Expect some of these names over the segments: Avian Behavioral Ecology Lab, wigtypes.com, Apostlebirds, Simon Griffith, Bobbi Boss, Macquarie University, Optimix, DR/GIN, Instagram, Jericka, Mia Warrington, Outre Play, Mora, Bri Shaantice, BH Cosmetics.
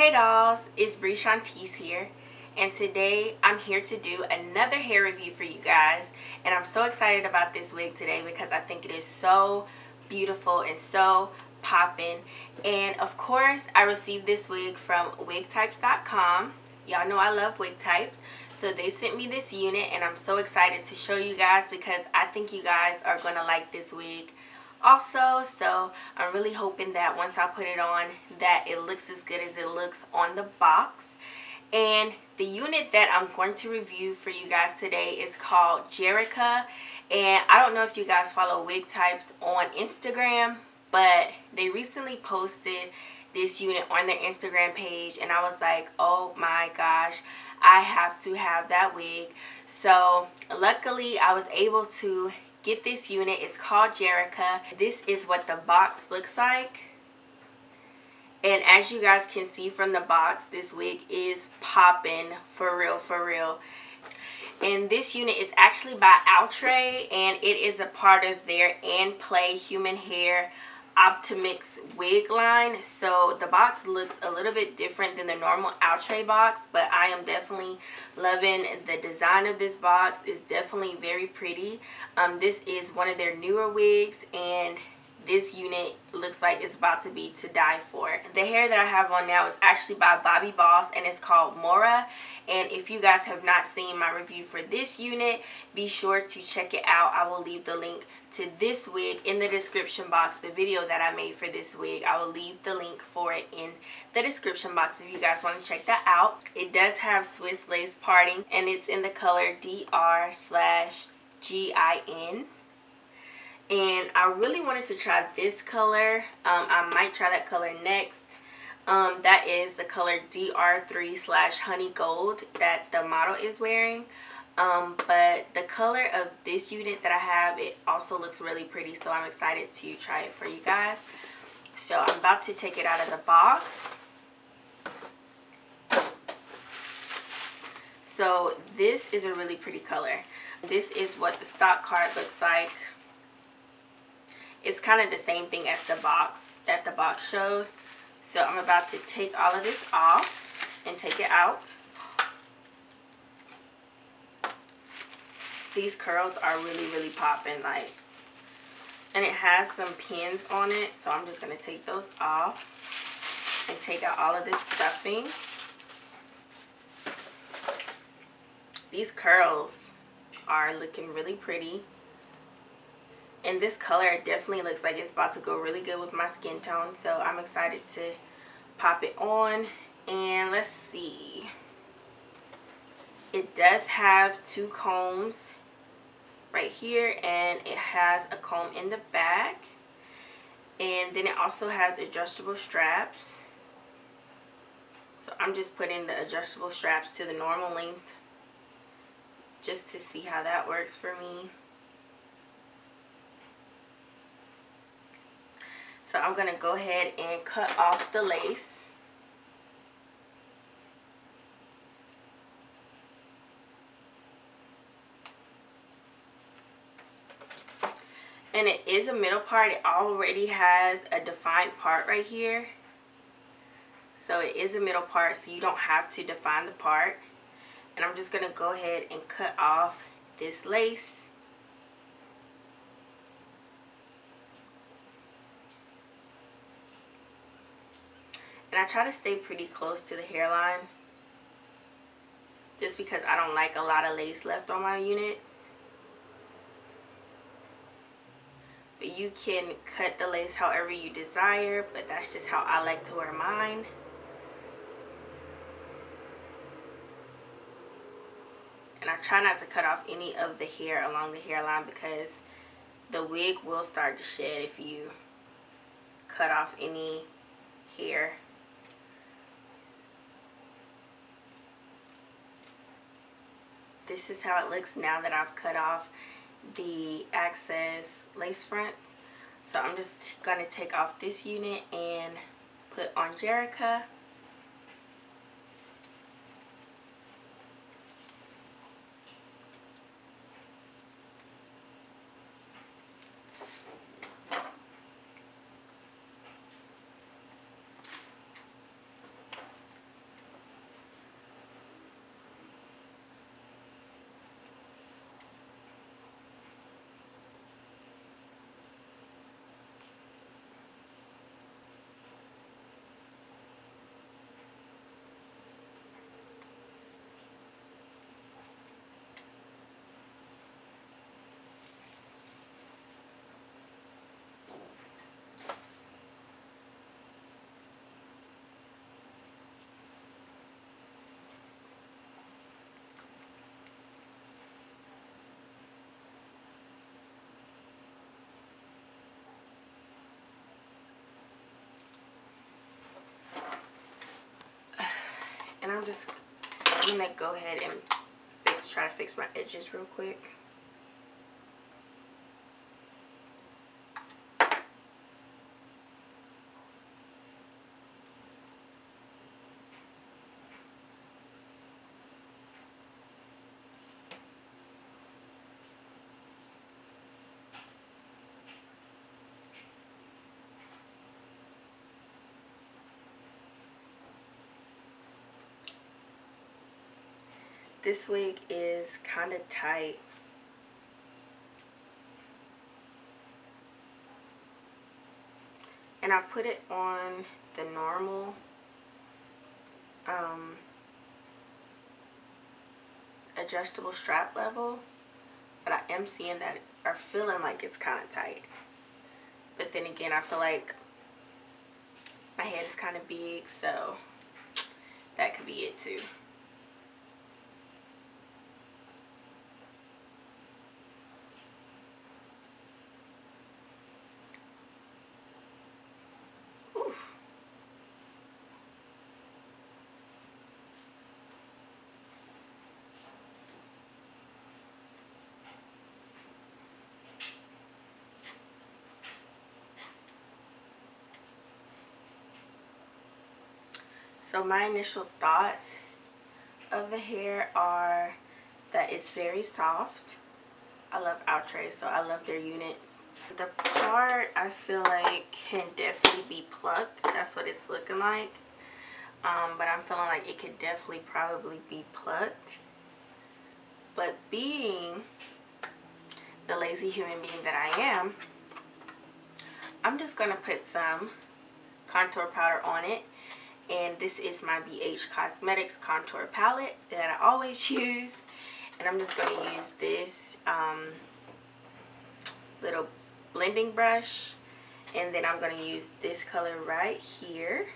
Hey dolls, it's Bri Shaantice here, and today I'm here to do another hair review for you guys. And I'm so excited about this wig today because I think it is so beautiful and so poppin'. And of course, I received this wig from wigtypes.com. Y'all know I love wig types, so they sent me this unit and I'm so excited to show you guys because I think you guys are gonna like this wig also. So I'm really hoping that once I put it on that it looks as good as it looks on the box. And the unit that I'm going to review for you guys today is called Jericka, and I don't know if you guys follow wig types on Instagram, but they recently posted this unit on their Instagram page and I was like, oh my gosh, I have to have that wig. So luckily I was able to get this unit. It's called Jericka. This is what the box looks like. And as you guys can see from the box, this wig is popping for real, for real. And this unit is actually by Outre, and it is a part of their And Play Human Hair Optimix wig line. So the box looks a little bit different than the normal Outre box, but I am definitely loving the design of this box. It's definitely very pretty. This is one of their newer wigs, and this unit looks like it's about to be to die for. The hair that I have on now is actually by Bobbi Boss, and it's called Mora. And if you guys have not seen my review for this unit, be sure to check it out. I will leave the link to this wig in the description box. The video that I made for this wig, I will leave the link for it in the description box if you guys want to check that out. It does have Swiss lace parting, and it's in the color DR/GIN. And I really wanted to try this color. I might try that color next. That is the color DR3/honey gold that the model is wearing. But the color of this unit that I have, it also looks really pretty. So I'm excited to try it for you guys. So I'm about to take it out of the box. So this is a really pretty color. This is what the stock card looks like. It's kind of the same thing as the box that the box showed. So I'm about to take all of this off and take it out. These curls are really, really popping, like, and it has some pins on it. So I'm just going to take those off and take out all of this stuffing. These curls are looking really pretty. And this color definitely looks like it's about to go really good with my skin tone. So I'm excited to pop it on. And let's see. It does have two combs right here. And it has a comb in the back. And then it also has adjustable straps. So I'm just putting the adjustable straps to the normal length just to see how that works for me. So I'm going to go ahead and cut off the lace. And it is a middle part. It already has a defined part right here. So it is a middle part, so you don't have to define the part. And I'm just going to go ahead and cut off this lace. And I try to stay pretty close to the hairline just because I don't like a lot of lace left on my units. But you can cut the lace however you desire, but that's just how I like to wear mine. And I try not to cut off any of the hair along the hairline because the wig will start to shed if you cut off any hair. This is how it looks now that I've cut off the excess lace front. So I'm just going to take off this unit and put on Jericka. And I'm just gonna go ahead and try to fix my edges real quick. This wig is kind of tight. And I put it on the normal adjustable strap level. But I am seeing that, or feeling like it's kind of tight. But then again, I feel like my head is kind of big, so that could be it too. So my initial thoughts of the hair are that it's very soft. I love Outre, so I love their units. The part I feel like can definitely be plucked. That's what it's looking like. But I'm feeling like it could definitely probably be plucked. But being the lazy human being that I am, I'm just going to put some contour powder on it. And this is my BH Cosmetics contour palette that I always use. And I'm just going to use this little blending brush. And then I'm going to use this color right here.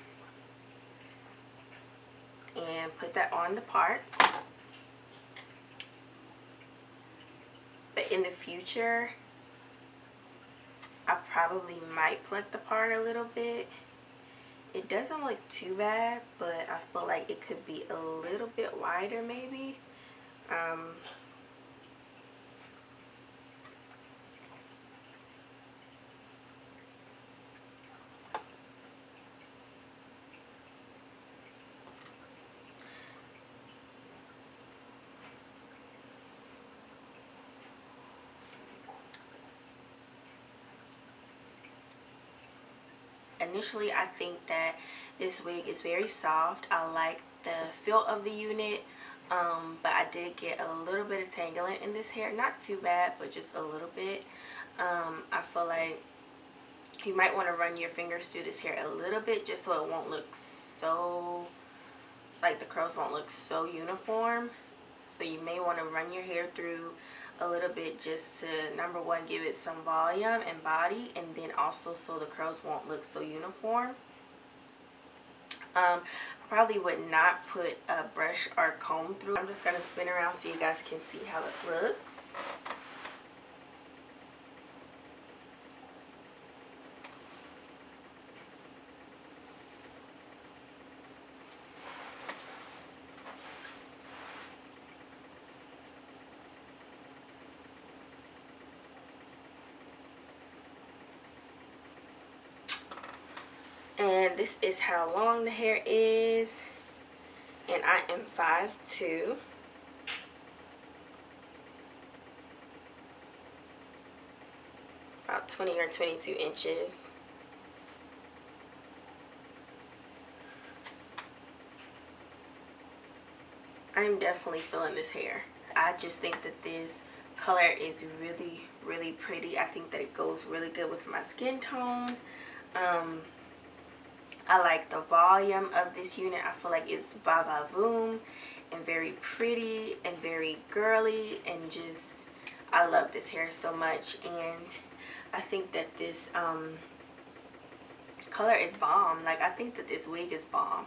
And put that on the part. But in the future, I probably might pluck the part a little bit. It doesn't look too bad, but I feel like it could be a little bit wider maybe. Initially, I think that this wig is very soft. I like the feel of the unit, but I did get a little bit of tangling in this hair. Not too bad, but just a little bit. I feel like you might want to run your fingers through this hair a little bit just so it won't look so, like the curls won't look so uniform. So you may want to run your hair through a little bit just to, number one, give it some volume and body, and then also so the curls won't look so uniform. I probably would not put a brush or comb through. I'm just going to spin around so you guys can see how it looks. And this is how long the hair is, and I am 5'2". About 20 or 22 inches. I'm definitely feeling this hair. I just think that this color is really, really pretty. I think that it goes really good with my skin tone. I like the volume of this unit. I feel like it's va-va-voom and very pretty and very girly, and just, I love this hair so much. And I think that this color is bomb. Like, I think that this wig is bomb.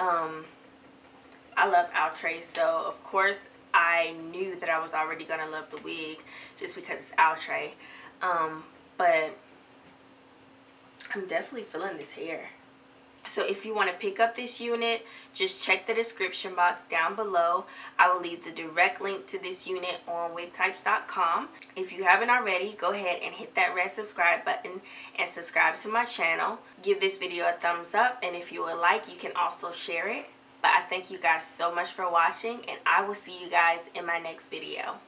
I love Outre, so of course I knew that I was already going to love the wig just because it's Outre. But I'm definitely feeling this hair. So if you want to pick up this unit, just check the description box down below. I will leave the direct link to this unit on wigtypes.com. If you haven't already, go ahead and hit that red subscribe button and subscribe to my channel. Give this video a thumbs up, and if you would like, you can also share it. But I thank you guys so much for watching, and I will see you guys in my next video.